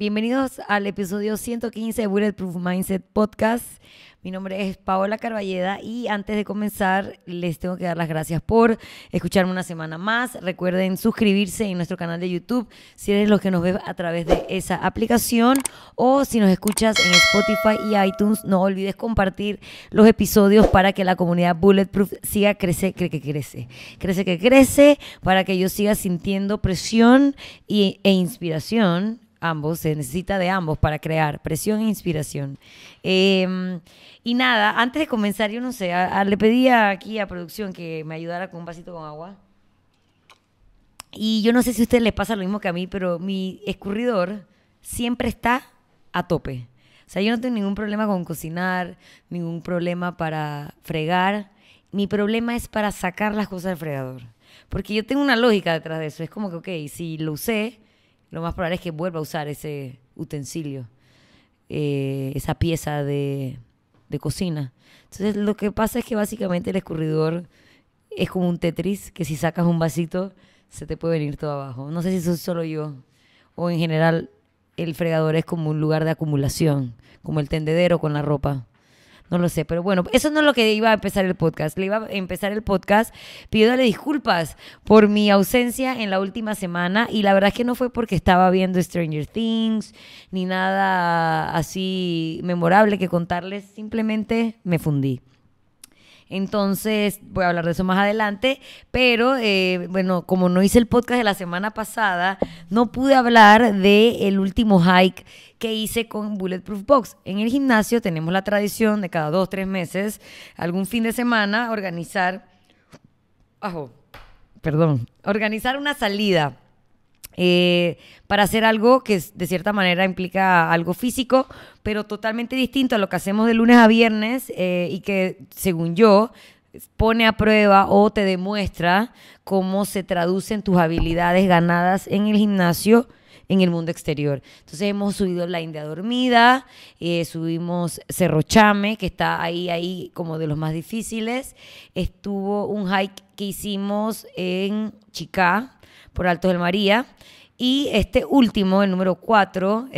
Bienvenidos al episodio 115 de Bulletproof Mindset Podcast. Mi nombre es Paola Carballeda y antes de comenzar les tengo que dar las gracias por escucharme una semana más. Recuerden suscribirse en nuestro canal de YouTube si eres los que nos ves a través de esa aplicación o si nos escuchas en Spotify y iTunes. No olvides compartir los episodios para que la comunidad Bulletproof siga crece, para que yo siga sintiendo presión e inspiración. Ambos, se necesita de ambos para crear presión e inspiración. Y nada, antes de comenzar, yo no sé, le pedí aquí a producción que me ayudara con un vasito con agua. Y yo no sé si a ustedes les pasa lo mismo que a mí, pero mi escurridor siempre está a tope. O sea, yo no tengo ningún problema con cocinar, ningún problema para fregar. Mi problema es para sacar las cosas del fregador. Porque yo tengo una lógica detrás de eso. Es como que, ok, si lo usé, lo más probable es que vuelva a usar ese utensilio, esa pieza de cocina. Entonces, lo que pasa es que básicamente el escurridor es como un Tetris, que si sacas un vasito, se te puede venir todo abajo. No sé si soy solo yo, o en general el fregador es como un lugar de acumulación, como el tendedero con la ropa. No lo sé, pero bueno, eso no es lo que iba a empezar el podcast. Le iba a empezar el podcast pidiéndole disculpas por mi ausencia en la última semana y la verdad es que no fue porque estaba viendo Stranger Things ni nada así memorable que contarles, simplemente me fundí. Entonces, voy a hablar de eso más adelante, pero bueno, como no hice el podcast de la semana pasada, no pude hablar del último hike que hice con Bulletproof Box. En el gimnasio tenemos la tradición de cada 2-3 meses, algún fin de semana, organizar una salida. Para hacer algo que de cierta manera implica algo físico, pero totalmente distinto a lo que hacemos de lunes a viernes y que, según yo, pone a prueba o te demuestra cómo se traducen tus habilidades ganadas en el gimnasio en el mundo exterior. Entonces hemos subido la India Dormida, subimos Cerro Chame, que está ahí como de los más difíciles. Estuvo un hike que hicimos en Chicá, por Altos del María, y este último, el número 4,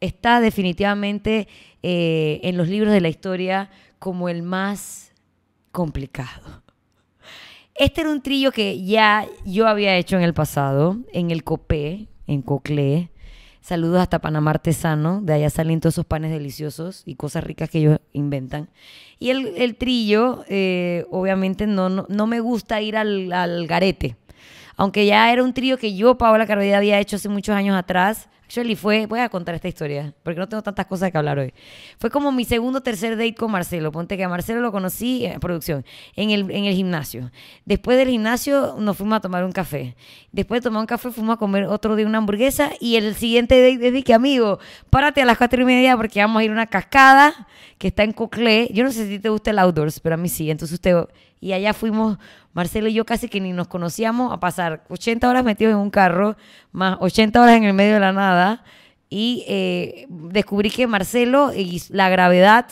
está definitivamente en los libros de la historia como el más complicado. Este era un trillo que ya yo había hecho en el pasado, en el Copé, en Coclé. Saludos hasta Panamá Artesano, de allá salen todos esos panes deliciosos y cosas ricas que ellos inventan. Y el trillo, obviamente no me gusta ir al garete. Aunque ya era un trío que yo, Paola Carballeda, había hecho hace muchos años atrás. Actually voy a contar esta historia, porque no tengo tantas cosas que hablar hoy. Fue como mi segundo o tercer date con Marcelo. Ponte que a Marcelo lo conocí en producción, en el gimnasio. Después del gimnasio nos fuimos a tomar un café. Después de tomar un café fuimos a comer otro día una hamburguesa. Y el siguiente date dije, amigo, párate a las 4:30 porque vamos a ir a una cascada que está en Coclé. Yo no sé si te gusta el outdoors, pero a mí sí. Entonces y allá fuimos, Marcelo y yo casi que ni nos conocíamos, a pasar 80 horas metidos en un carro, más 80 horas en el medio de la nada. Y descubrí que Marcelo y la gravedad,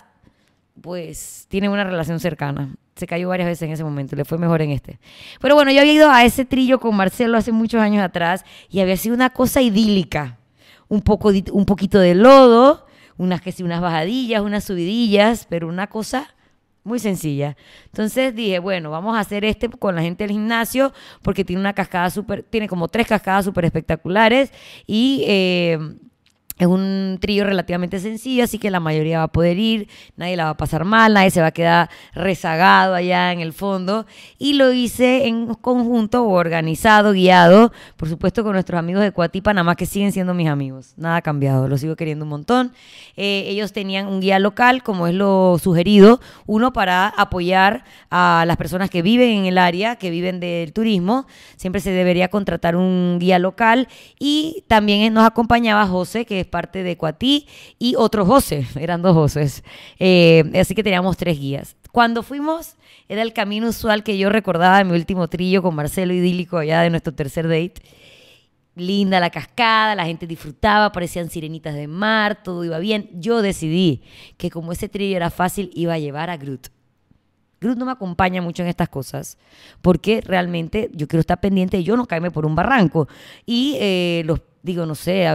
pues, tienen una relación cercana. Se cayó varias veces en ese momento, le fue mejor en este. Pero bueno, yo había ido a ese trillo con Marcelo hace muchos años atrás y había sido una cosa idílica. Un poquito de lodo, unas bajadillas, unas subidillas, pero una cosa muy sencilla. Entonces dije, bueno, vamos a hacer este con la gente del gimnasio porque tiene una cascada tiene como 3 cascadas súper espectaculares y es un trillo relativamente sencillo, así que la mayoría va a poder ir, nadie la va a pasar mal, nadie se va a quedar rezagado allá en el fondo. Y lo hice en conjunto, organizado, guiado, por supuesto con nuestros amigos de Coatí Panamá, que siguen siendo mis amigos. Nada ha cambiado, los sigo queriendo un montón. Ellos tenían un guía local, como es lo sugerido, uno para apoyar a las personas que viven en el área, que viven del turismo. Siempre se debería contratar un guía local. Y también nos acompañaba José, que es parte de Coatí, y otro José, eran 2 Josés. Así que teníamos 3 guías. Cuando fuimos, era el camino usual que yo recordaba de mi último trillo con Marcelo idílico allá de nuestro tercer date. Linda la cascada, la gente disfrutaba, parecían sirenitas de mar, todo iba bien. Yo decidí que como ese trillo era fácil, iba a llevar a Groot. Groot no me acompaña mucho en estas cosas porque realmente yo quiero estar pendiente de yo no caerme por un barranco. Y no sé,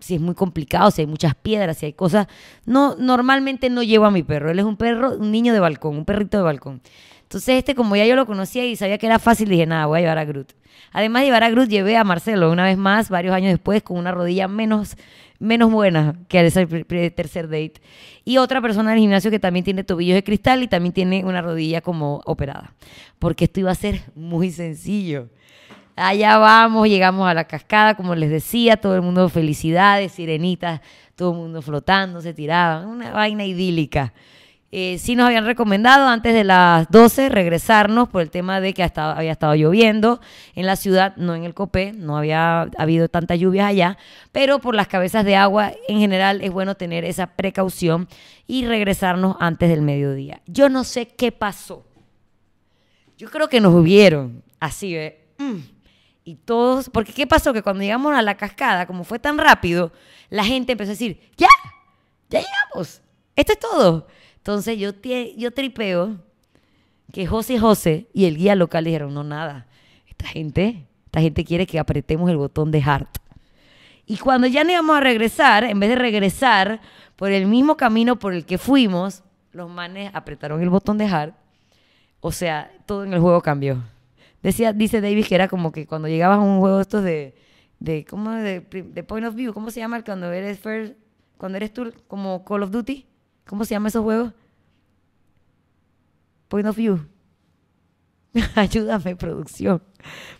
si es muy complicado, si hay muchas piedras, si hay cosas. No, normalmente no llevo a mi perro. Él es un perro, un niño de balcón, un perrito de balcón. Entonces como ya yo lo conocía y sabía que era fácil, dije, nada, voy a llevar a Groot. Además de llevar a Groot, llevé a Marcelo una vez más, varios años después, con una rodilla menos buena que ese tercer date. Y otra persona del gimnasio que también tiene tobillos de cristal y también tiene una rodilla como operada. Porque esto iba a ser muy sencillo. Allá vamos, llegamos a la cascada, como les decía, todo el mundo felicidades, sirenitas, todo el mundo flotando, se tiraban, una vaina idílica. Sí nos habían recomendado antes de las 12 regresarnos por el tema de que había estado lloviendo en la ciudad, no en el Copé, no había habido tantas lluvias allá, pero por las cabezas de agua en general es bueno tener esa precaución y regresarnos antes del mediodía. Yo no sé qué pasó. Yo creo que nos vieron así, y todos, porque ¿qué pasó? Que cuando llegamos a la cascada, como fue tan rápido, la gente empezó a decir, ya llegamos, esto es todo. Entonces yo tripeo que José y el guía local dijeron, no, nada, esta gente quiere que apretemos el botón de Heart. Y cuando ya no íbamos a regresar, en vez de regresar por el mismo camino por el que fuimos, los manes apretaron el botón de Heart. O sea, todo en el juego cambió. Dice Davis que era como que cuando llegabas a un juego estos de point of view, ¿cómo se llama? Cuando eres first, cuando eres tú, como Call of Duty. ¿Cómo se llaman esos juegos? Point of view. Ayúdame, producción.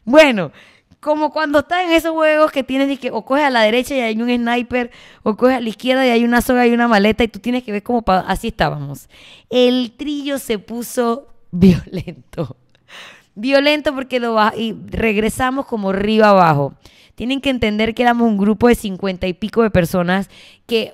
Bueno, como cuando estás en esos juegos que tienes que o coges a la derecha y hay un sniper, o coges a la izquierda y hay una soga y una maleta, y tú tienes que ver cómo... Así estábamos. El trillo se puso violento. Violento porque y regresamos como río abajo. Tienen que entender que éramos un grupo de 50 y pico de personas que...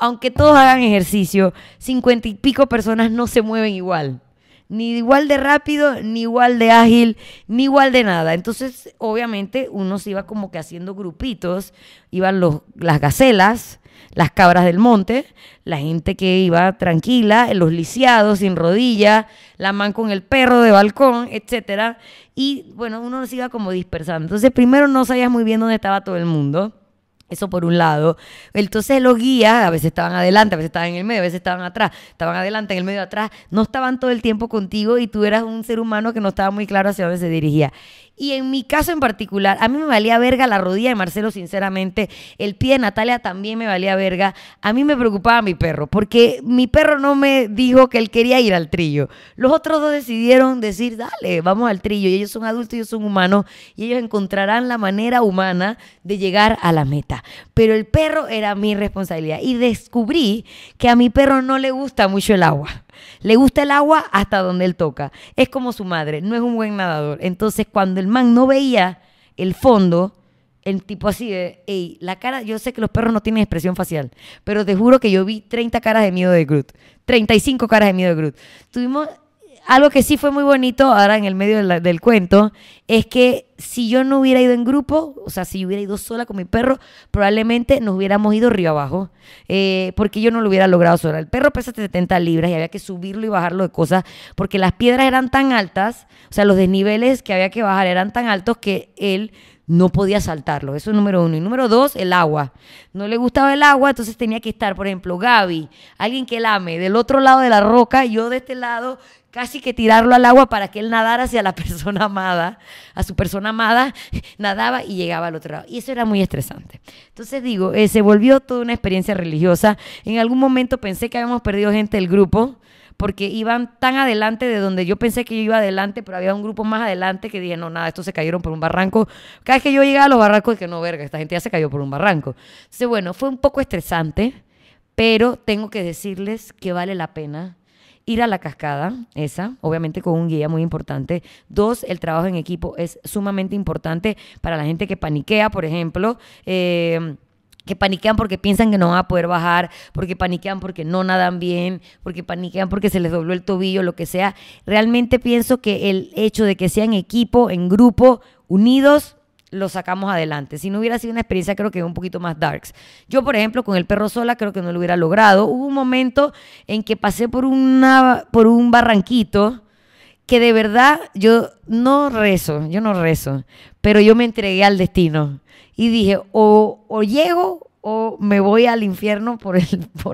Aunque todos hagan ejercicio, 50 y pico personas no se mueven igual. Ni igual de rápido, ni igual de ágil, ni igual de nada. Entonces, obviamente, uno se iba como que haciendo grupitos. Iban las gacelas, las cabras del monte, la gente que iba tranquila, los lisiados, sin rodilla, la man con el perro de balcón, etc. Y, bueno, uno se iba como dispersando. Entonces, primero no sabías muy bien dónde estaba todo el mundo. Eso por un lado. Entonces los guías a veces estaban adelante, a veces estaban en el medio, a veces estaban atrás, estaban adelante, en el medio, atrás. No estaban todo el tiempo contigo y tú eras un ser humano que no estaba muy claro hacia dónde se dirigía. Y en mi caso en particular, a mí me valía verga la rodilla de Marcelo, sinceramente. El pie de Natalia también me valía verga. A mí me preocupaba mi perro, porque mi perro no me dijo que él quería ir al trillo. Los otros dos decidieron decir, dale, vamos al trillo. Y ellos son adultos, ellos son humanos, y ellos encontrarán la manera humana de llegar a la meta. Pero el perro era mi responsabilidad. Y descubrí que a mi perro no le gusta mucho el agua. Le gusta el agua hasta donde él toca. Es como su madre, no es un buen nadador. Entonces, cuando el man no veía el fondo, el tipo así de, ey, la cara, yo sé que los perros no tienen expresión facial, pero te juro que yo vi 30 caras de miedo de Groot, 35 caras de miedo de Groot. Tuvimos algo que sí fue muy bonito, ahora en el medio del cuento, es que si yo no hubiera ido en grupo, o sea, si yo hubiera ido sola con mi perro, probablemente nos hubiéramos ido río abajo, porque yo no lo hubiera logrado sola. El perro pesa 70 libras y había que subirlo y bajarlo de cosas, porque las piedras eran tan altas, o sea, los desniveles que había que bajar eran tan altos que él no podía saltarlos. Eso es número uno. Y número dos, el agua. No le gustaba el agua, entonces tenía que estar, por ejemplo, Gaby, alguien que él ame, del otro lado de la roca, yo de este lado, casi que tirarlo al agua para que él nadara hacia la persona amada, a su persona amada, nadaba y llegaba al otro lado. Y eso era muy estresante. Entonces digo, se volvió toda una experiencia religiosa. En algún momento pensé que habíamos perdido gente del grupo porque iban tan adelante de donde yo pensé que yo iba adelante, pero había un grupo más adelante que dije, no, nada, estos se cayeron por un barranco. Cada vez que yo llegaba a los barrancos es que no, verga, esta gente ya se cayó por un barranco. Entonces, bueno, fue un poco estresante, pero tengo que decirles que vale la pena ir a la cascada, esa, obviamente con un guía muy importante. Dos, el trabajo en equipo es sumamente importante para la gente que paniquea, por ejemplo, que paniquean porque piensan que no van a poder bajar, porque paniquean porque no nadan bien, porque paniquean porque se les dobló el tobillo, lo que sea. Realmente pienso que el hecho de que sean equipo, en grupo, unidos, lo sacamos adelante. Si no hubiera sido una experiencia, creo que un poquito más darks. Yo, por ejemplo, con el perro sola, creo que no lo hubiera logrado. Hubo un momento en que pasé por un barranquito que de verdad yo no rezo, pero yo me entregué al destino y dije, o llego o me voy al infierno por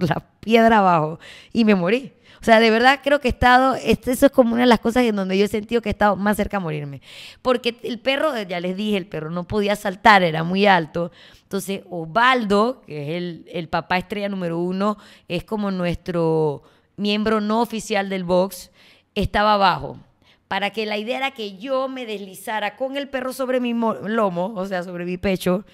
la piedra abajo, y me morí. O sea, de verdad creo que he estado, eso es como una de las cosas en donde yo he sentido que he estado más cerca a morirme. Porque el perro, ya les dije, el perro no podía saltar, era muy alto. Entonces Osvaldo, que es el papá estrella número 1, es como nuestro miembro no oficial del box, estaba abajo. Para que la idea era que yo me deslizara con el perro sobre mi lomo, o sea, sobre mi pecho.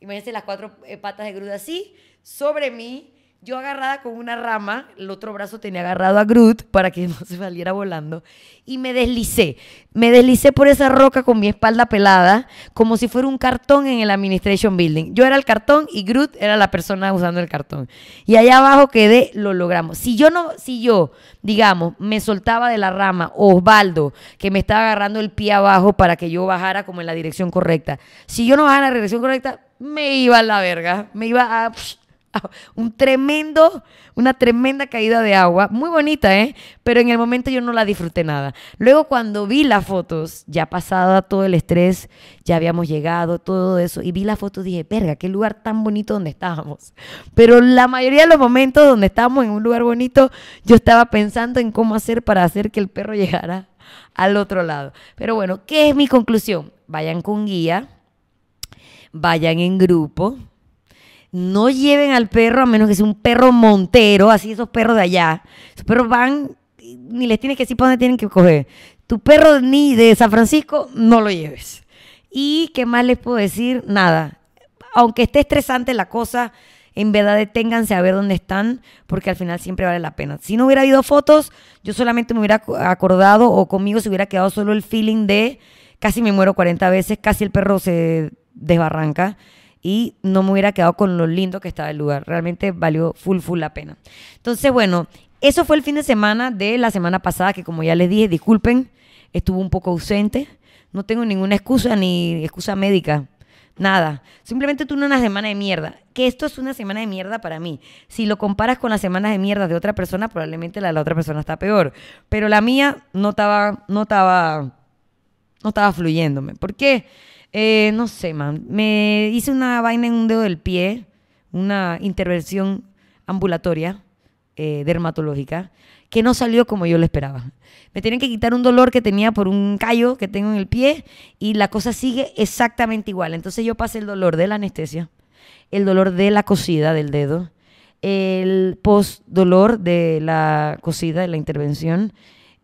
Imagínense las 4 patas de Groot así, sobre mí, yo agarrada con una rama, el otro brazo tenía agarrado a Groot para que no se saliera volando, y me deslicé por esa roca con mi espalda pelada, como si fuera un cartón en el Administration Building. Yo era el cartón y Groot era la persona usando el cartón. Y allá abajo quedé, lo logramos. Si yo, digamos, me soltaba de la rama, Osvaldo, que me estaba agarrando el pie abajo para que yo bajara como en la dirección correcta, si yo no bajara en la dirección correcta, me iba a la verga, me iba a... una tremenda caída de agua, muy bonita, pero en el momento yo no la disfruté nada. Luego cuando vi las fotos, ya pasada todo el estrés, ya habíamos llegado, todo eso, y vi las fotos, dije, verga, qué lugar tan bonito donde estábamos. Pero la mayoría de los momentos donde estábamos en un lugar bonito, yo estaba pensando en cómo hacer para hacer que el perro llegara al otro lado. Pero bueno, ¿qué es mi conclusión? Vayan con guía, vayan en grupo. No lleven al perro, a menos que sea un perro montero, así esos perros de allá. Esos perros van, ni les tienes que decir para dónde tienen que coger. Tu perro ni de San Francisco, no lo lleves. ¿Y qué más les puedo decir? Nada. Aunque esté estresante la cosa, en verdad deténganse a ver dónde están, porque al final siempre vale la pena. Si no hubiera habido fotos, yo solamente me hubiera acordado, o conmigo se hubiera quedado solo el feeling de casi me muero 40 veces, casi el perro se desbarranca. Y no me hubiera quedado con lo lindo que estaba el lugar. Realmente valió full la pena. Entonces, bueno, eso fue el fin de semana de la semana pasada, que como ya les dije, disculpen, estuve un poco ausente. No tengo ninguna excusa, ni excusa médica, nada. Simplemente tuve una semana de mierda. Que esto es una semana de mierda para mí. Si lo comparas con las semanas de mierda de otra persona, probablemente la de la otra persona está peor. Pero la mía no estaba fluyéndome. ¿Por qué? No sé, man. Me hice una vaina en un dedo del pie, una intervención ambulatoria dermatológica, que no salió como yo lo esperaba. Me tenían que quitar un dolor que tenía por un callo que tengo en el pie, y la cosa sigue exactamente igual. Entonces yo pasé el dolor de la anestesia, el dolor de la cosida del dedo, el post-dolor de la cosida de la intervención,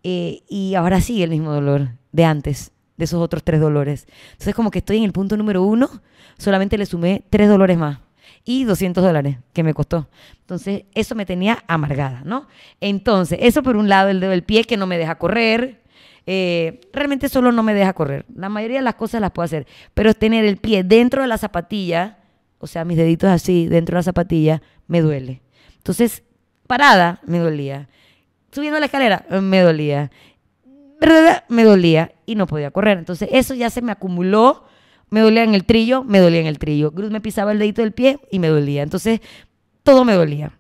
y ahora sigue el mismo dolor de antes, de esos otros 3 dolores. Entonces como que estoy en el punto número 1, solamente le sumé 3 dolores más y $200 que me costó. Entonces eso me tenía amargada, ¿no? Entonces eso por un lado, el dedo del pie que no me deja correr, realmente solo no me deja correr. La mayoría de las cosas las puedo hacer, pero es tener el pie dentro de la zapatilla, o sea, mis deditos así dentro de la zapatilla, me duele. Entonces parada me dolía, subiendo la escalera me dolía, me dolía y no podía correr. Entonces eso ya se me acumuló, me dolía en el trillo, Groot me pisaba el dedito del pie y me dolía. Entonces todo me dolía.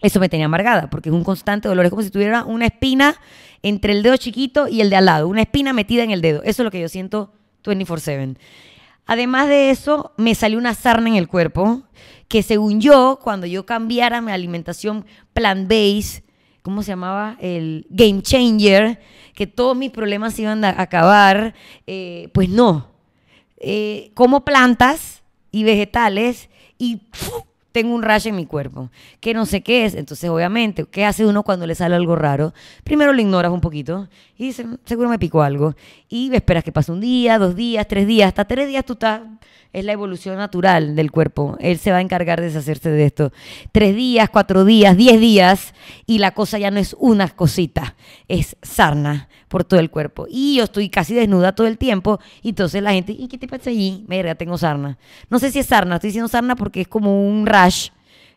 Eso me tenía amargada porque es un constante dolor. Es como si tuviera una espina entre el dedo chiquito y el de al lado, una espina metida en el dedo. Eso es lo que yo siento 24/7. Además de eso, me salió una sarna en el cuerpo que, según yo, cuando yo cambiara mi alimentación plant-based, ¿cómo se llamaba? El Game Changer, que todos mis problemas se iban a acabar. Pues no. Como plantas y vegetales y ¡puf! Tengo un rash en mi cuerpo, que no sé qué es. Entonces, obviamente, ¿qué hace uno cuando le sale algo raro? Primero lo ignoras un poquito y dices, seguro me picó algo. Y esperas que pase un día, 2 días, 3 días, hasta 3 días tú estás... Es la evolución natural del cuerpo. Él se va a encargar de deshacerse de esto. 3 días, 4 días, 10 días y la cosa ya no es una cosita, es sarna por todo el cuerpo. Y yo estoy casi desnuda todo el tiempo y entonces la gente, ¿y qué te pasa allí? Mira, tengo sarna. No sé si es sarna, estoy diciendo sarna porque es como un rash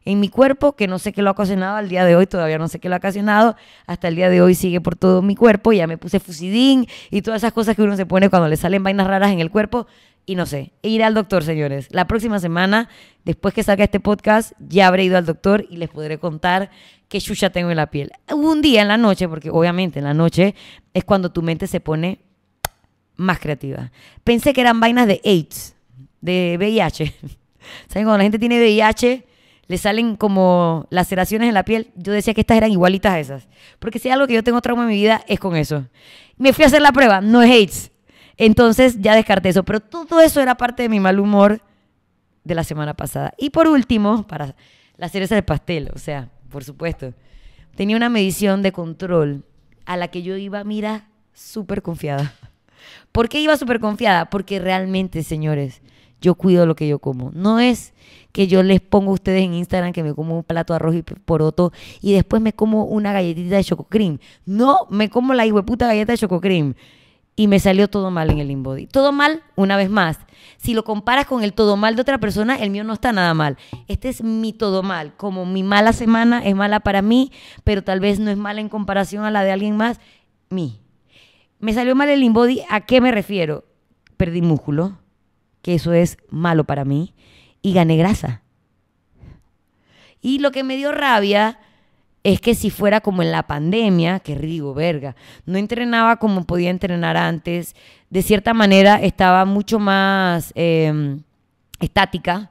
en mi cuerpo que no sé qué lo ha ocasionado al día de hoy, todavía no sé qué lo ha ocasionado, hasta el día de hoy sigue por todo mi cuerpo, ya me puse fusidín y todas esas cosas que uno se pone cuando le salen vainas raras en el cuerpo. Y no sé, iré al doctor, señores. La próxima semana, después que salga este podcast, ya habré ido al doctor y les podré contar qué chucha tengo en la piel. Hubo un día en la noche, porque obviamente en la noche es cuando tu mente se pone más creativa. Pensé que eran vainas de AIDS, de VIH. ¿Saben? Cuando la gente tiene VIH, le salen como laceraciones en la piel. Yo decía que estas eran igualitas a esas. Porque si hay algo que yo tengo trauma en mi vida, es con eso. Me fui a hacer la prueba, no es AIDS. Entonces ya descarté eso. Pero todo eso era parte de mi mal humor de la semana pasada. Y por último, para la cereza del pastel, o sea, por supuesto, tenía una medición de control a la que yo iba, mira, súper confiada. ¿Por qué iba súper confiada? Porque realmente, señores, yo cuido lo que yo como. No es que yo les pongo a ustedes en Instagram que me como un plato de arroz y poroto y después me como una galletita de chococream. No, me como la hijueputa galleta de chococream. Y me salió todo mal en el InBody. Todo mal, una vez más. Si lo comparas con el todo mal de otra persona, el mío no está nada mal. Este es mi todo mal. Como mi mala semana es mala para mí, pero tal vez no es mala en comparación a la de alguien más, mí. Me salió mal el InBody. ¿A qué me refiero? Perdí músculo, que eso es malo para mí, y gané grasa. Y lo que me dio rabia es que si fuera como en la pandemia, que rigo, verga, no entrenaba como podía entrenar antes, de cierta manera estaba mucho más estática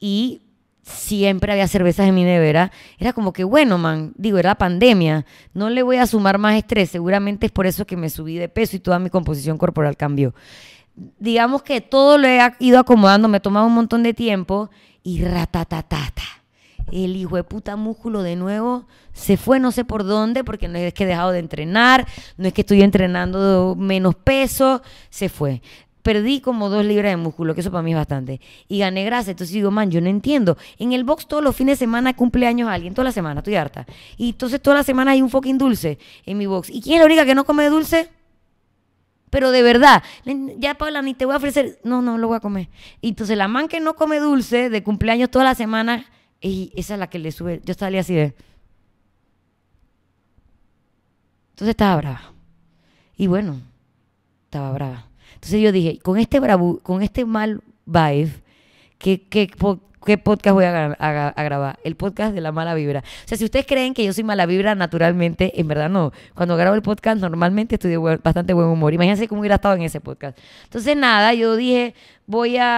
y siempre había cervezas en mi nevera. Era como que, bueno, man, digo, era la pandemia, no le voy a sumar más estrés, seguramente es por eso que me subí de peso y toda mi composición corporal cambió. Digamos que todo lo he ido acomodando, me ha tomado un montón de tiempo y ratatatata. El hijo de puta músculo de nuevo se fue no sé por dónde, porque no es que he dejado de entrenar, no es que estoy entrenando menos peso, se fue. Perdí como 2 libras de músculo, que eso para mí es bastante. Y gané grasa, entonces digo, man, yo no entiendo. En el box todos los fines de semana cumple años alguien, toda la semana, estoy harta. Y entonces toda la semana hay un fucking dulce en mi box. ¿Y quién es la única que no come dulce? Pero de verdad, ya Paola, ni te voy a ofrecer, no lo voy a comer. Y entonces la man que no come dulce de cumpleaños toda la semana... Y esa es la que le sube. Yo salí así de... Entonces estaba brava. Y bueno, estaba brava. Entonces yo dije, con este mal vibe, ¿qué podcast voy a grabar? El podcast de la mala vibra. O sea, si ustedes creen que yo soy mala vibra naturalmente, en verdad no. Cuando grabo el podcast normalmente estoy de bastante buen humor. Imagínense cómo hubiera estado en ese podcast. Entonces nada, yo dije, voy a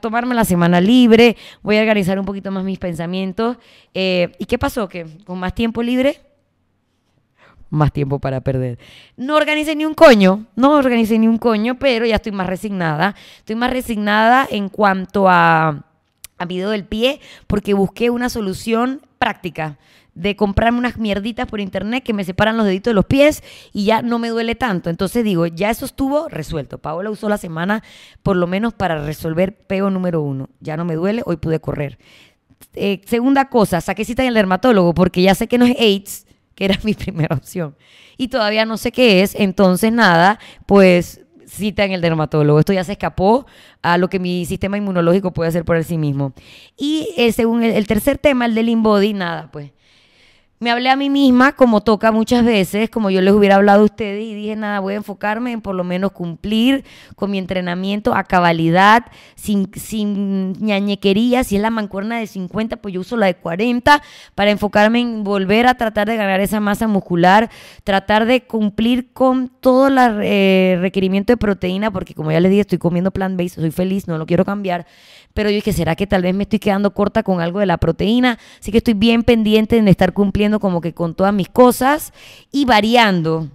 tomarme la semana libre, voy a organizar un poquito más mis pensamientos. ¿Y qué pasó? Que con más tiempo libre, más tiempo para perder. No organicé ni un coño, pero ya estoy más resignada. Estoy más resignada en cuanto a mi dedo del pie, porque busqué una solución práctica de comprarme unas mierditas por internet que me separan los deditos de los pies y ya no me duele tanto. Entonces digo, ya eso estuvo resuelto. Paola usó la semana por lo menos para resolver peo número 1. Ya no me duele, hoy pude correr. Segunda cosa, saqué cita en el dermatólogo porque ya sé que no es AIDS, que era mi primera opción. Y todavía no sé qué es, entonces nada, pues cita en el dermatólogo. Esto ya se escapó a lo que mi sistema inmunológico puede hacer por sí mismo. Y según el tercer tema, el del InBody, nada, pues. Me hablé a mí misma, como toca muchas veces, como yo les hubiera hablado a ustedes, y dije, nada, voy a enfocarme en por lo menos cumplir con mi entrenamiento a cabalidad, sin ñañequería. Si es la mancuerna de 50, pues yo uso la de 40 para enfocarme en volver a tratar de ganar esa masa muscular, tratar de cumplir con todo los requerimientos de proteína, porque como ya les dije, estoy comiendo plant-based, soy feliz, no lo quiero cambiar. Pero yo dije, ¿será que tal vez me estoy quedando corta con algo de la proteína? Así que estoy bien pendiente en estar cumpliendo como que con todas mis cosas y variando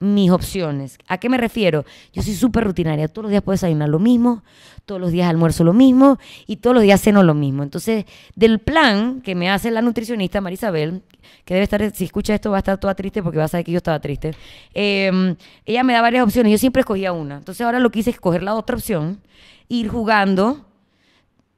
mis opciones. ¿A qué me refiero? Yo soy súper rutinaria. Todos los días puedo desayunar lo mismo, todos los días almuerzo lo mismo y todos los días ceno lo mismo. Entonces, del plan que me hace la nutricionista Marisabel, que debe estar, si escucha esto va a estar toda triste porque va a saber que yo estaba triste, ella me da varias opciones. Yo siempre escogía una. Entonces, ahora lo que hice es escoger la otra opción, ir jugando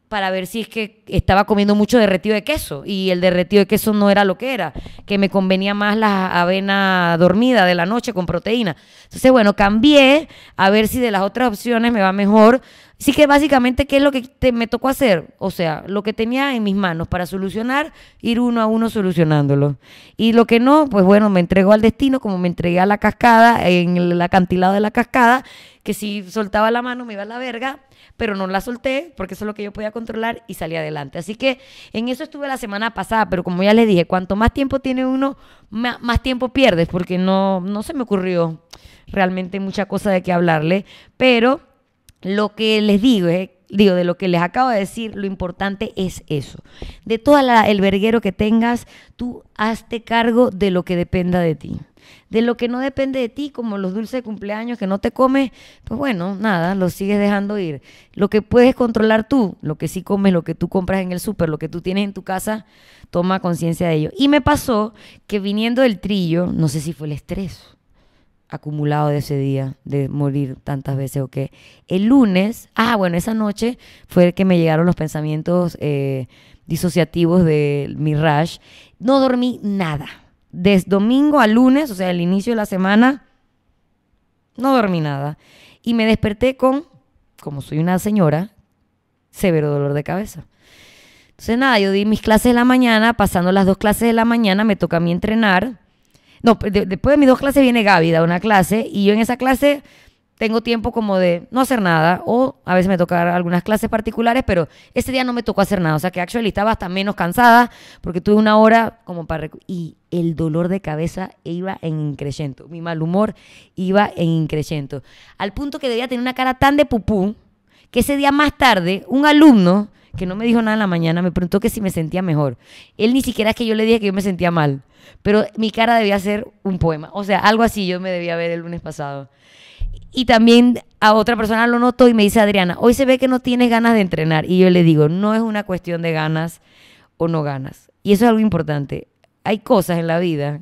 para ver si es que estaba comiendo mucho derretido de queso, y el derretido de queso no era lo que era, que me convenía más la avena dormida de la noche con proteína. Entonces, bueno, cambié a ver si de las otras opciones me va mejor. Así que básicamente, ¿qué es lo que me tocó hacer? O sea, lo que tenía en mis manos para solucionar, ir uno a uno solucionándolo. Y lo que no, pues bueno, me entregó al destino, como me entregué a la cascada, en el acantilado de la cascada, que si soltaba la mano me iba a la verga, pero no la solté porque eso es lo que yo podía controlar y salí adelante. Así que en eso estuve la semana pasada, pero como ya les dije, cuanto más tiempo tiene uno, más tiempo pierdes, porque no se me ocurrió realmente mucha cosa de qué hablarle, pero lo que les digo es digo, de lo que les acabo de decir, lo importante es eso. De todo el verguero que tengas, tú hazte cargo de lo que dependa de ti. De lo que no depende de ti, como los dulces de cumpleaños que no te comes, pues bueno, nada, los sigues dejando ir. Lo que puedes controlar tú, lo que sí comes, lo que tú compras en el súper, lo que tú tienes en tu casa, toma conciencia de ello. Y me pasó que viniendo del trillo, no sé si fue el estrés acumulado de ese día, de morir tantas veces o qué. El lunes, esa noche fue que me llegaron los pensamientos disociativos de mi rash. No dormí nada. Desde domingo a lunes, o sea, el inicio de la semana, no dormí nada. Y me desperté con, como soy una señora, severo dolor de cabeza. Entonces, nada, yo di mis clases de la mañana, pasando las 2 clases de la mañana, me toca a mí entrenar. No, después de mis 2 clases viene Gaby, da una clase, y yo en esa clase tengo tiempo como de no hacer nada, o a veces me tocan algunas clases particulares, pero ese día no me tocó hacer nada. O sea, que actually estaba hasta menos cansada, porque tuve una hora como para... Y el dolor de cabeza iba en increciendo. Mi mal humor iba en increciendo. Al punto que debía tener una cara tan de pupú, que ese día más tarde, un alumno, que no me dijo nada en la mañana, me preguntó que si me sentía mejor. Él ni siquiera es que yo le dije que yo me sentía mal, pero mi cara debía ser un poema. O sea, algo así yo me debía ver el lunes pasado. Y también a otra persona lo notó y me dice, Adriana, hoy se ve que no tienes ganas de entrenar. Y yo le digo, no es una cuestión de ganas o no ganas. Y eso es algo importante. Hay cosas en la vida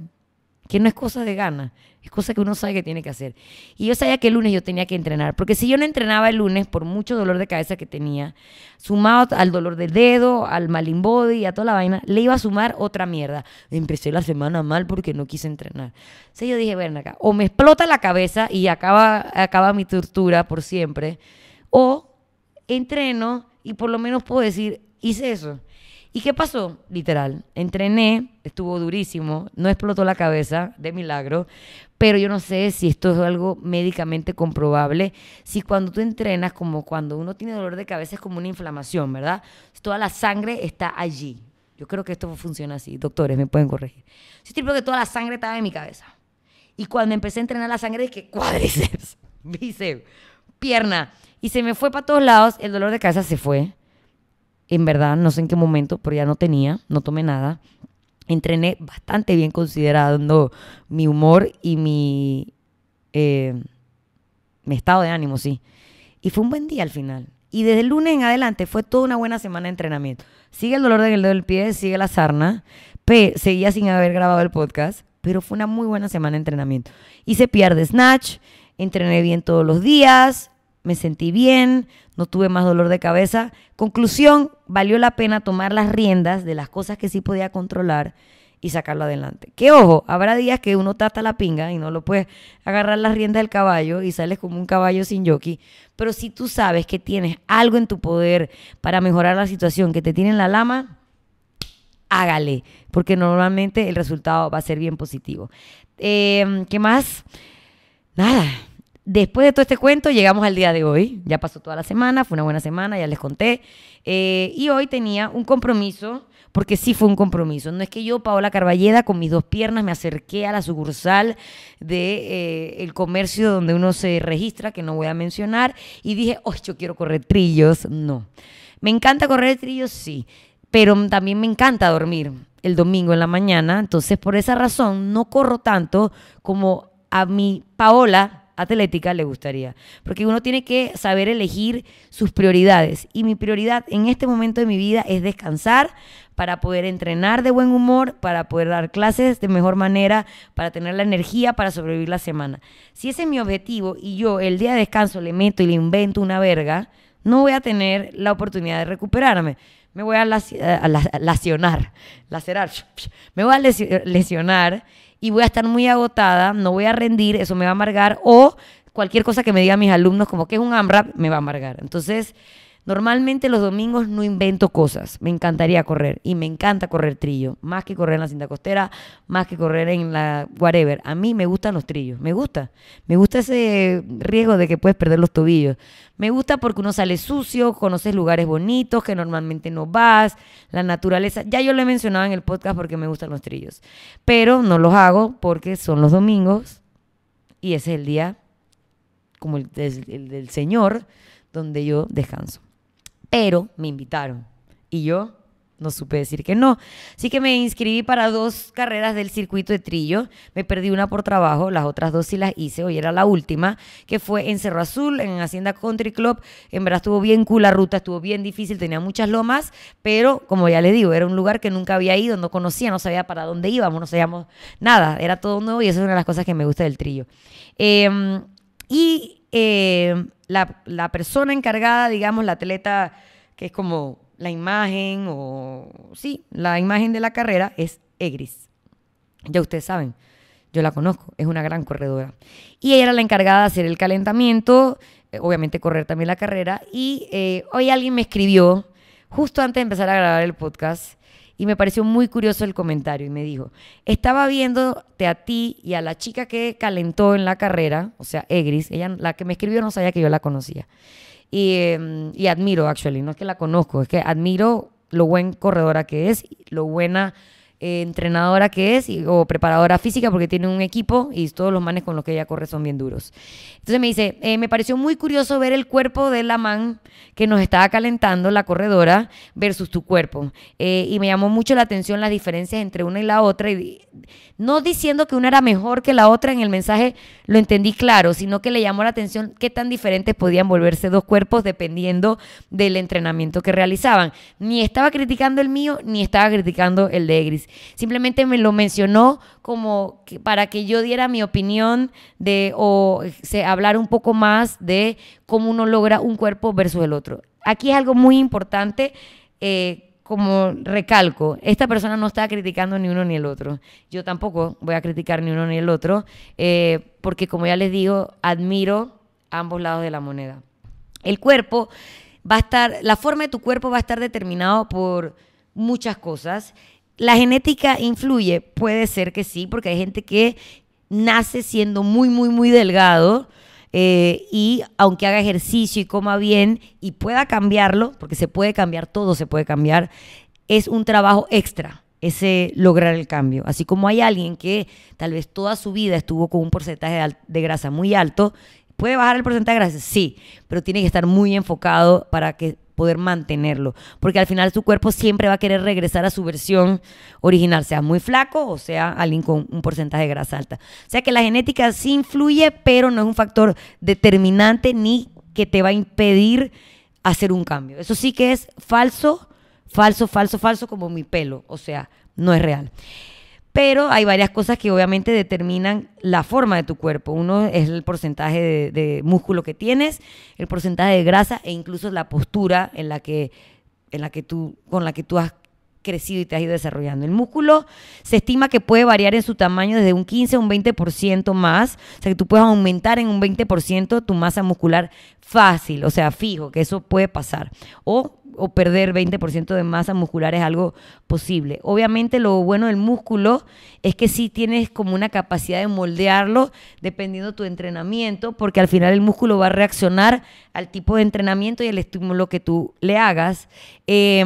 que no es cosa de ganas, es cosa que uno sabe que tiene que hacer. Y yo sabía que el lunes yo tenía que entrenar, porque si yo no entrenaba el lunes, por mucho dolor de cabeza que tenía, sumado al dolor de dedo, al mal in body, a toda la vaina, le iba a sumar otra mierda. Empecé la semana mal porque no quise entrenar. Entonces yo dije, ven acá, o me explota la cabeza y acaba mi tortura por siempre, o entreno y por lo menos puedo decir, hice eso. ¿Y qué pasó? Literal, entrené, estuvo durísimo, no explotó la cabeza, de milagro, pero yo no sé si esto es algo médicamente comprobable, si cuando tú entrenas, como cuando uno tiene dolor de cabeza, es como una inflamación, ¿verdad? Toda la sangre está allí. Yo creo que esto funciona así, doctores, me pueden corregir. Yo tipo que toda la sangre estaba en mi cabeza. Y cuando empecé a entrenar la sangre, dije, cuádriceps, bíceps, pierna. Y se me fue para todos lados, el dolor de cabeza se fue. En verdad, no sé en qué momento, pero ya no tenía, no tomé nada. Entrené bastante bien considerando mi humor y mi estado de ánimo, sí. Y fue un buen día al final. Y desde el lunes en adelante fue toda una buena semana de entrenamiento. Sigue el dolor del dedo del pie, sigue la sarna. Seguía sin haber grabado el podcast, pero fue una muy buena semana de entrenamiento. Hice PR de snatch, entrené bien todos los días, me sentí bien, no tuve más dolor de cabeza. Conclusión, valió la pena tomar las riendas de las cosas que sí podía controlar y sacarlo adelante. Que ojo, habrá días que uno tata la pinga y no lo puedes agarrar las riendas del caballo y sales como un caballo sin jockey, pero si tú sabes que tienes algo en tu poder para mejorar la situación que te tiene en la lama, hágale, porque normalmente el resultado va a ser bien positivo. ¿Qué más? Nada. Después de todo este cuento, llegamos al día de hoy. Ya pasó toda la semana, fue una buena semana, ya les conté. Y hoy tenía un compromiso, porque sí fue un compromiso. No es que yo, Paola Carballeda, con mis 2 piernas me acerqué a la sucursal de el comercio donde uno se registra, que no voy a mencionar, y dije, oh, yo quiero correr trillos. No. Me encanta correr trillos, sí, pero también me encanta dormir el domingo en la mañana. Entonces, por esa razón, no corro tanto como a mi Paola atlética le gustaría, porque uno tiene que saber elegir sus prioridades y mi prioridad en este momento de mi vida es descansar para poder entrenar de buen humor, para poder dar clases de mejor manera, para tener la energía para sobrevivir la semana. Si ese es mi objetivo y yo el día de descanso le meto y le invento una verga, no voy a tener la oportunidad de recuperarme. Me voy a lesionar y voy a estar muy agotada, no voy a rendir, eso me va a amargar, o cualquier cosa que me digan mis alumnos, como que es un AMRAP, me va a amargar. Entonces, normalmente los domingos no invento cosas, me encantaría correr, y me encanta correr trillo, más que correr en la cinta costera, más que correr en la whatever. A mí me gustan los trillos, me gusta ese riesgo de que puedes perder los tobillos. Me gusta porque uno sale sucio, conoces lugares bonitos que normalmente no vas, la naturaleza. Ya yo lo he mencionado en el podcast porque me gustan los trillos, pero no los hago porque son los domingos y ese es el día como el del Señor donde yo descanso. pero me invitaron y yo no supe decir que no. Así que me inscribí para 2 carreras del circuito de trillo. Me perdí una por trabajo, las otras 2 sí las hice. Hoy era la última, que fue en Cerro Azul, en Hacienda Country Club. En verdad estuvo bien cool la ruta, estuvo bien difícil, tenía muchas lomas, pero como ya les digo, era un lugar que nunca había ido, no conocía, no sabía para dónde íbamos, no sabíamos nada. Era todo nuevo y eso es una de las cosas que me gusta del trillo. La persona encargada, digamos, la atleta que es como... la imagen, la imagen de la carrera es Egris. Ya ustedes saben, yo la conozco, es una gran corredora. Y ella era la encargada de hacer el calentamiento, obviamente correr también la carrera. Y hoy alguien me escribió, justo antes de empezar a grabar el podcast, y me pareció muy curioso el comentario. Y me dijo, estaba viéndote a ti y a la chica que calentó en la carrera, o sea, Egris, ella, la que me escribió, no sabía que yo la conocía. Y admiro, actually, no es que la conozco, es que admiro lo buen corredora que es, lo buena entrenadora que es o preparadora física, porque tiene un equipo y todos los manes con los que ella corre son bien duros. Entonces me dice, me pareció muy curioso ver el cuerpo de la man que nos estaba calentando, la corredora, versus tu cuerpo. Y me llamó mucho la atención las diferencias entre una y la otra. Y no diciendo que una era mejor que la otra, en el mensaje lo entendí claro, sino que le llamó la atención qué tan diferentes podían volverse 2 cuerpos dependiendo del entrenamiento que realizaban. Ni estaba criticando el mío, ni estaba criticando el de Egris. Simplemente me lo mencionó como que para que yo diera mi opinión hablar un poco más de cómo uno logra un cuerpo versus el otro. Aquí es algo muy importante, como recalco, esta persona no está criticando ni uno ni el otro. Yo tampoco voy a criticar ni uno ni el otro, porque como ya les digo, admiro ambos lados de la moneda. El cuerpo va a estar, la forma de tu cuerpo va a estar determinado por muchas cosas. ¿La genética influye? Puede ser que sí, porque hay gente que nace siendo muy, muy, muy delgado y aunque haga ejercicio y coma bien y pueda cambiarlo, porque se puede cambiar, todo se puede cambiar, es un trabajo extra ese lograr el cambio. Así como hay alguien que tal vez toda su vida estuvo con un porcentaje de grasa muy alto, ¿puede bajar el porcentaje de grasa? Sí, pero tiene que estar muy enfocado para que poder mantenerlo, porque al final tu cuerpo siempre va a querer regresar a su versión original, sea muy flaco o sea alguien con un porcentaje de grasa alta. O sea que la genética sí influye, pero no es un factor determinante ni que te va a impedir hacer un cambio. Eso sí que es falso, falso, falso, falso, como mi pelo, o sea, no es real. Pero hay varias cosas que obviamente determinan la forma de tu cuerpo. Uno es el porcentaje de músculo que tienes, el porcentaje de grasa e incluso la postura con la que tú has crecido y te has ido desarrollando. El músculo se estima que puede variar en su tamaño desde un 15 a un 20% más, o sea que tú puedes aumentar en un 20% tu masa muscular fácil, o sea, fijo, que eso puede pasar. O perder 20% de masa muscular es algo posible. Obviamente lo bueno del músculo es que sí tienes como una capacidad de moldearlo dependiendo de tu entrenamiento, porque al final el músculo va a reaccionar al tipo de entrenamiento y el estímulo que tú le hagas. Y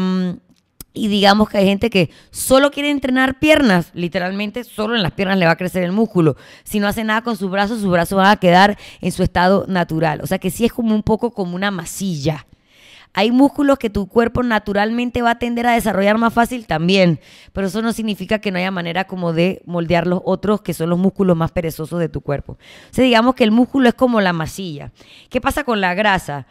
digamos que hay gente que solo quiere entrenar piernas, literalmente solo en las piernas le va a crecer el músculo. Si no hace nada con sus brazos van a quedar en su estado natural. O sea que sí es como un poco como una masilla. Hay músculos que tu cuerpo naturalmente va a tender a desarrollar más fácil también, pero eso no significa que no haya manera como de moldear los otros, que son los músculos más perezosos de tu cuerpo. O sea, digamos que el músculo es como la masilla. ¿Qué pasa con la grasa?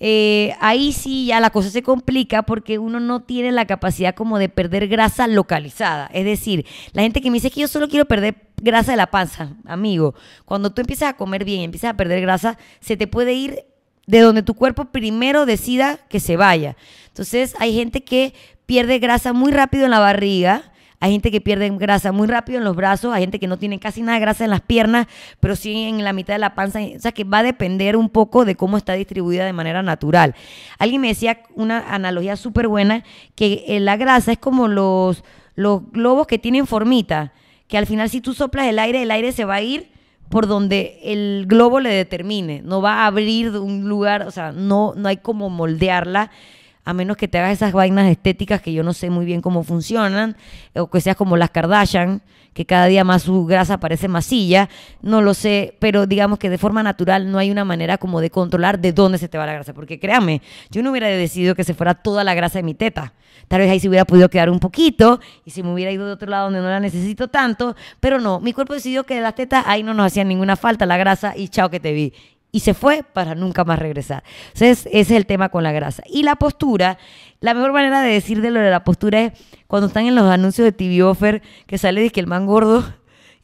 Ahí sí ya la cosa se complica porque uno no tiene la capacidad como de perder grasa localizada. Es decir, la gente que me dice es que yo solo quiero perder grasa de la panza, amigo, cuando tú empiezas a comer bien y empiezas a perder grasa, se te puede ir de donde tu cuerpo primero decida que se vaya. Entonces hay gente que pierde grasa muy rápido en la barriga, hay gente que pierde grasa muy rápido en los brazos, hay gente que no tiene casi nada de grasa en las piernas, pero sí en la mitad de la panza. O sea que va a depender un poco de cómo está distribuida de manera natural. Alguien me decía una analogía súper buena, que la grasa es como los globos que tienen formita, que al final si tú soplas el aire se va a ir por donde el globo le determine, no va a abrir de un lugar, o sea, no hay como moldearla. a menos que te hagas esas vainas estéticas que yo no sé muy bien cómo funcionan, o que seas como las Kardashian, que cada día más su grasa parece masilla, no lo sé, pero digamos que de forma natural no hay una manera como de controlar de dónde se te va la grasa, porque créame, yo no hubiera decidido que se fuera toda la grasa de mi teta, tal vez ahí se hubiera podido quedar un poquito, y si me hubiera ido de otro lado donde no la necesito tanto, pero no, mi cuerpo decidió que de las tetas ahí no nos hacía ninguna falta la grasa y chao que te vi. Y se fue para nunca más regresar. Entonces, ese es el tema con la grasa. Y la postura, la mejor manera de decir de lo de la postura es cuando están en los anuncios de TV Offer, que sale de que el man gordo,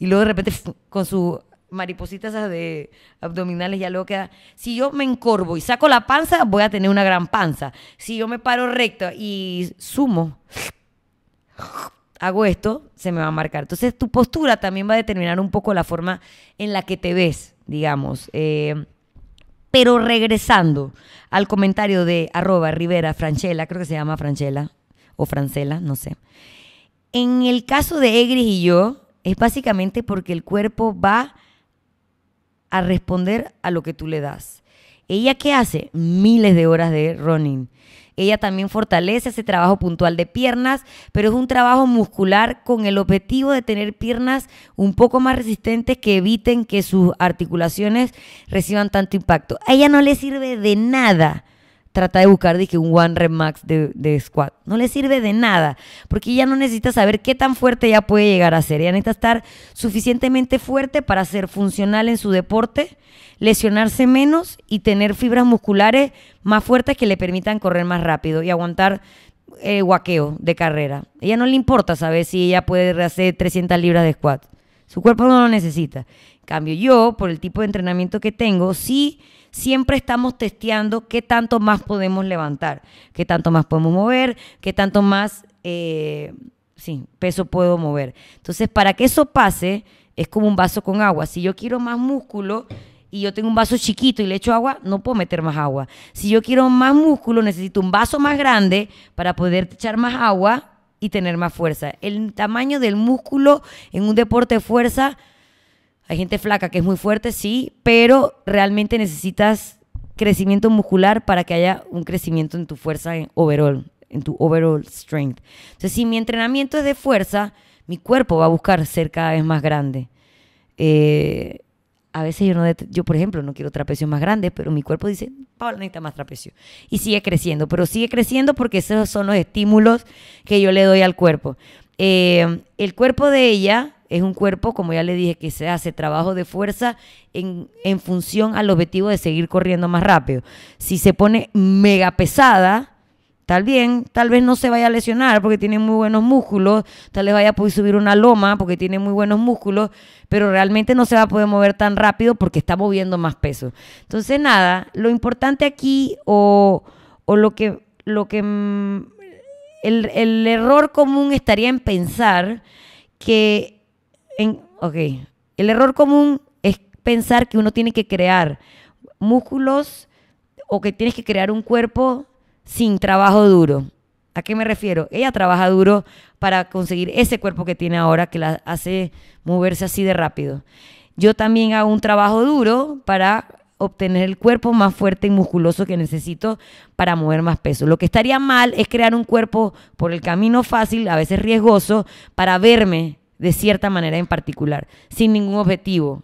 y luego de repente con sus maripositas de abdominales ya luego queda, si yo me encorvo y saco la panza, voy a tener una gran panza. Si yo me paro recto y sumo, hago esto, se me va a marcar. Entonces, tu postura también va a determinar un poco la forma en la que te ves, digamos. Pero regresando al comentario de @Rivera Franchella, creo que se llama Franchella o Francela, no sé. En el caso de Egris y yo, es básicamente porque el cuerpo va a responder a lo que tú le das. ¿Ella qué hace? Miles de horas de running. Ella también fortalece ese trabajo puntual de piernas, pero es un trabajo muscular con el objetivo de tener piernas un poco más resistentes que eviten que sus articulaciones reciban tanto impacto. A ella no le sirve de nada tratar de buscar dije, un one rep max de squat. No le sirve de nada, porque ella no necesita saber qué tan fuerte ella puede llegar a ser. Ella necesita estar suficientemente fuerte para ser funcional en su deporte, lesionarse menos y tener fibras musculares más fuertes que le permitan correr más rápido y aguantar guaqueo de carrera. A ella no le importa saber si ella puede hacer 300 libras de squat. Su cuerpo no lo necesita. En cambio, yo, por el tipo de entrenamiento que tengo, sí siempre estamos testeando qué tanto más podemos levantar, qué tanto más podemos mover, qué tanto más peso puedo mover. Entonces, para que eso pase, es como un vaso con agua. Si yo quiero más músculo y yo tengo un vaso chiquito y le echo agua, no puedo meter más agua. Si yo quiero más músculo, necesito un vaso más grande para poder echar más agua y tener más fuerza. El tamaño del músculo en un deporte de fuerza, hay gente flaca que es muy fuerte, sí, pero realmente necesitas crecimiento muscular para que haya un crecimiento en tu fuerza en tu overall strength. Entonces, si mi entrenamiento es de fuerza, mi cuerpo va a buscar ser cada vez más grande. A veces yo, por ejemplo, no quiero trapecios más grandes, pero mi cuerpo dice, Paola necesita más trapecio. Y sigue creciendo, pero sigue creciendo porque esos son los estímulos que yo le doy al cuerpo. El cuerpo de ella es un cuerpo, como ya le dije, que se hace trabajo de fuerza en función al objetivo de seguir corriendo más rápido. Si se pone mega pesada, tal vez no se vaya a lesionar porque tiene muy buenos músculos, tal vez vaya a poder subir una loma porque tiene muy buenos músculos, pero realmente no se va a poder mover tan rápido porque está moviendo más peso. Entonces, nada, lo importante aquí o lo que el error común estaría en pensar que el error común es pensar que uno tiene que crear músculos o que tienes que crear un cuerpo sin trabajo duro. ¿A qué me refiero? Ella trabaja duro para conseguir ese cuerpo que tiene ahora, que la hace moverse así de rápido. Yo también hago un trabajo duro para obtener el cuerpo más fuerte y musculoso que necesito para mover más peso. Lo que estaría mal es crear un cuerpo por el camino fácil, a veces riesgoso, para verme de cierta manera en particular, sin ningún objetivo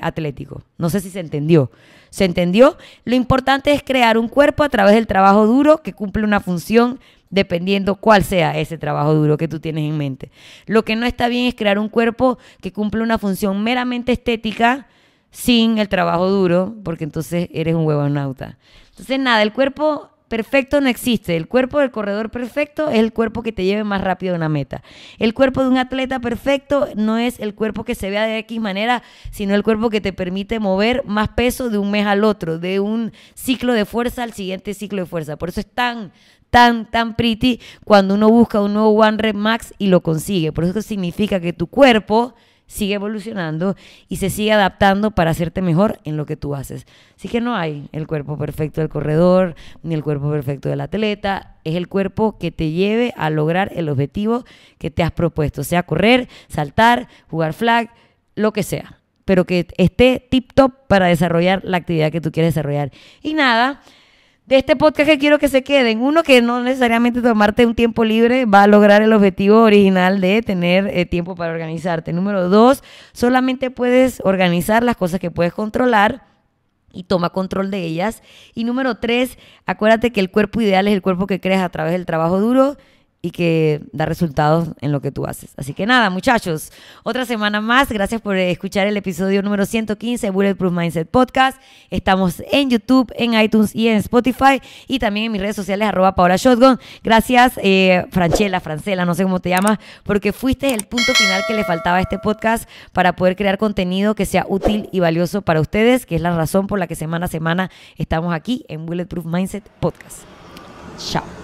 atlético. No sé si se entendió. ¿Se entendió? Lo importante es crear un cuerpo a través del trabajo duro que cumple una función dependiendo cuál sea ese trabajo duro que tú tienes en mente. Lo que no está bien es crear un cuerpo que cumple una función meramente estética sin el trabajo duro, porque entonces eres un huevonauta. Entonces, nada, el cuerpo perfecto no existe. El cuerpo del corredor perfecto es el cuerpo que te lleve más rápido a una meta. El cuerpo de un atleta perfecto no es el cuerpo que se vea de X manera, sino el cuerpo que te permite mover más peso de un mes al otro, de un ciclo de fuerza al siguiente ciclo de fuerza. Por eso es tan pretty cuando uno busca un nuevo one rep max y lo consigue. Por eso significa que tu cuerpo sigue evolucionando y se sigue adaptando para hacerte mejor en lo que tú haces. Así que no hay el cuerpo perfecto del corredor, ni el cuerpo perfecto del atleta. Es el cuerpo que te lleve a lograr el objetivo que te has propuesto, sea correr, saltar, jugar flag, lo que sea, pero que esté tip top para desarrollar la actividad que tú quieres desarrollar. Y nada, de este podcast que quiero que se queden. Uno, que no necesariamente tomarte un tiempo libre va a lograr el objetivo original de tener tiempo para organizarte. Número dos, solamente puedes organizar las cosas que puedes controlar y toma control de ellas. Y número tres, acuérdate que el cuerpo ideal es el cuerpo que creas a través del trabajo duro y que da resultados en lo que tú haces. Así que nada, muchachos, otra semana más. Gracias por escuchar el episodio número 115 de Bulletproof Mindset Podcast. Estamos en YouTube, en iTunes y en Spotify, y también en mis redes sociales, @paolashotgun. Gracias, Francela, no sé cómo te llamas, porque fuiste el punto final que le faltaba a este podcast para poder crear contenido que sea útil y valioso para ustedes, que es la razón por la que semana a semana estamos aquí en Bulletproof Mindset Podcast. Chao.